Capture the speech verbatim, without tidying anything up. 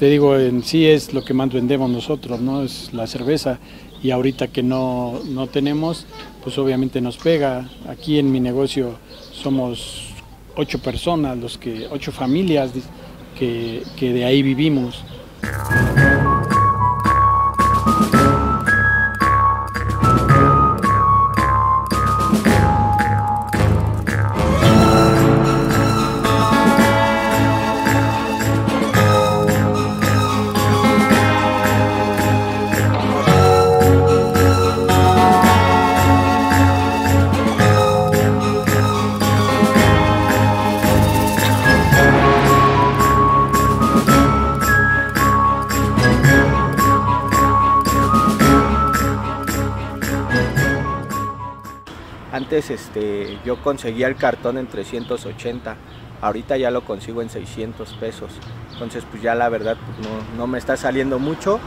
te digo, en sí es lo que más vendemos nosotros, ¿no? Es la cerveza, y ahorita que no, no tenemos, pues obviamente nos pega. Aquí en mi negocio somos ocho personas, los que, ocho familias que, que de ahí vivimos. Antes este, yo conseguía el cartón en trescientos ochenta, ahorita ya lo consigo en seiscientos pesos, entonces pues ya la verdad pues no, no me está saliendo mucho.